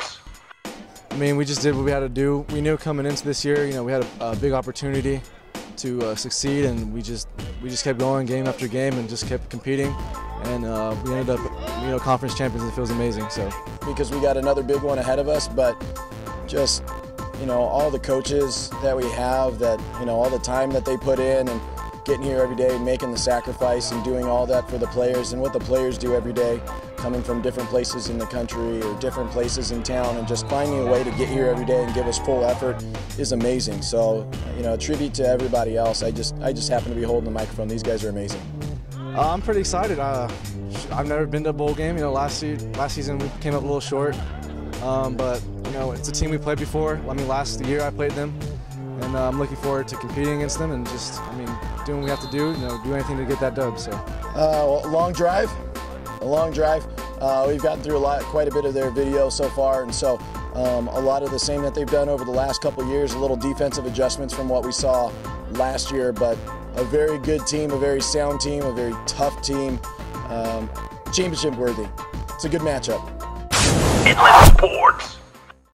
Sports. I mean, we just did what we had to do. We knew coming into this year, you know, we had a big opportunity to succeed, and we just kept going game after game and just kept competing, and we ended up, you know, conference champions. It feels amazing. So because we got another big one ahead of us, but just, you know, all the coaches that we have, that, you know, all the time that they put in and getting here every day, making the sacrifice and doing all that for the players, and what the players do every day, coming from different places in the country or different places in town, and just finding a way to get here every day and give us full effort is amazing. So, you know, a tribute to everybody else. I just happen to be holding the microphone. These guys are amazing. I'm pretty excited. I've never been to a bowl game. You know, last season we came up a little short, but you know, it's a team we played before. I mean, last year I played them. And I'm looking forward to competing against them and just, I mean, doing what we have to do, you know, do anything to get that dub. So, well, a long drive. We've gotten through quite a bit of their video so far, and so a lot of the same that they've done over the last couple years, a little defensive adjustments from what we saw last year, but a very good team, a very sound team, a very tough team, championship worthy. It's a good matchup. Inland Sports.